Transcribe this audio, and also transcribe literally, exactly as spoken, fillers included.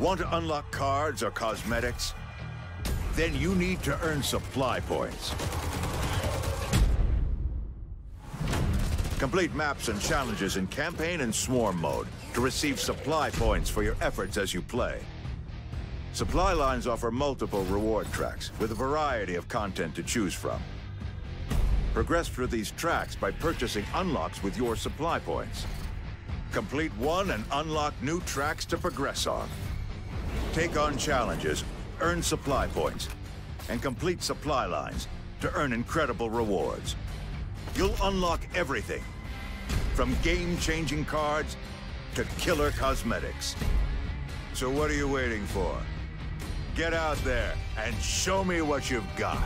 Want to unlock cards or cosmetics? Then you need to earn supply points. Complete maps and challenges in campaign and swarm mode to receive supply points for your efforts as you play. Supply lines offer multiple reward tracks with a variety of content to choose from. Progress through these tracks by purchasing unlocks with your supply points. Complete one and unlock new tracks to progress on. Take on challenges, earn supply points, and complete supply lines to earn incredible rewards. You'll unlock everything, from game-changing cards to killer cosmetics. So what are you waiting for? Get out there and show me what you've got.